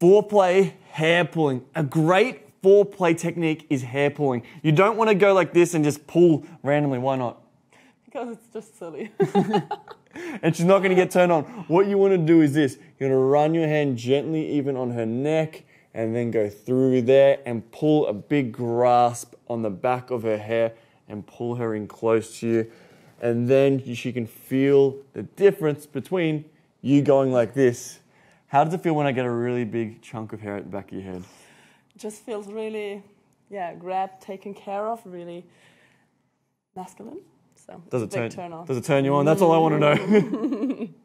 Foreplay hair pulling. A great foreplay technique is hair pulling. You don't want to go like this and just pull randomly. Why not? Because it's just silly. And she's not going to get turned on. What you want to do is this. You're going to run your hand gently even on her neck and then go through there and pull a big grasp on the back of her hair and pull her in close to you. And then she can feel the difference between you going like this. How does it feel when I get a really big chunk of hair at the back of your head? Just feels really, yeah, grabbed, taken care of, really masculine. So does it turn on? Does it turn you on? That's all I want to know.